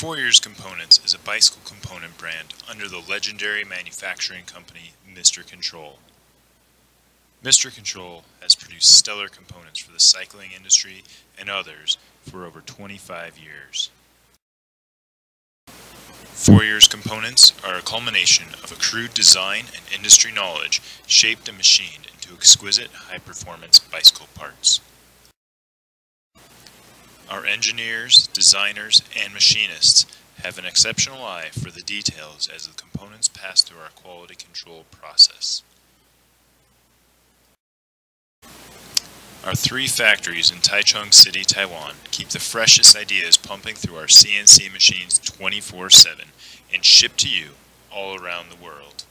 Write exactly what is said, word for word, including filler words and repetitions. Fouriers Components is a bicycle component brand under the legendary manufacturing company Mister Control. Mister Control has produced stellar components for the cycling industry and others for over twenty-five years. Fouriers Components are a culmination of accrued design and industry knowledge shaped and machined into exquisite high-performance bicycle parts. Our engineers, designers, and machinists have an exceptional eye for the details as the components pass through our quality control process. Our three factories in Taichung City, Taiwan, keep the freshest ideas pumping through our C N C machines twenty-four seven and shipped to you all around the world.